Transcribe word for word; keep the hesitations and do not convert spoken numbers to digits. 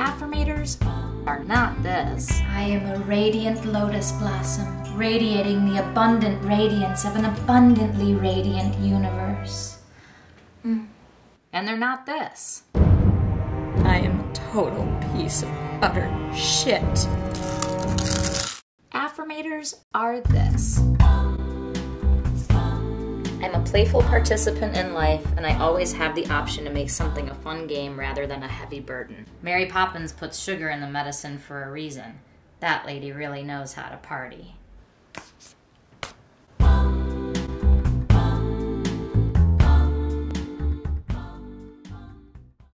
Affirmators are not this. I am a radiant lotus blossom, radiating the abundant radiance of an abundantly radiant universe. Mm. And they're not this. I am a total piece of utter shit. Affirmators are this. I'm a playful participant in life, and I always have the option to make something a fun game rather than a heavy burden. Mary Poppins puts sugar in the medicine for a reason. That lady really knows how to party.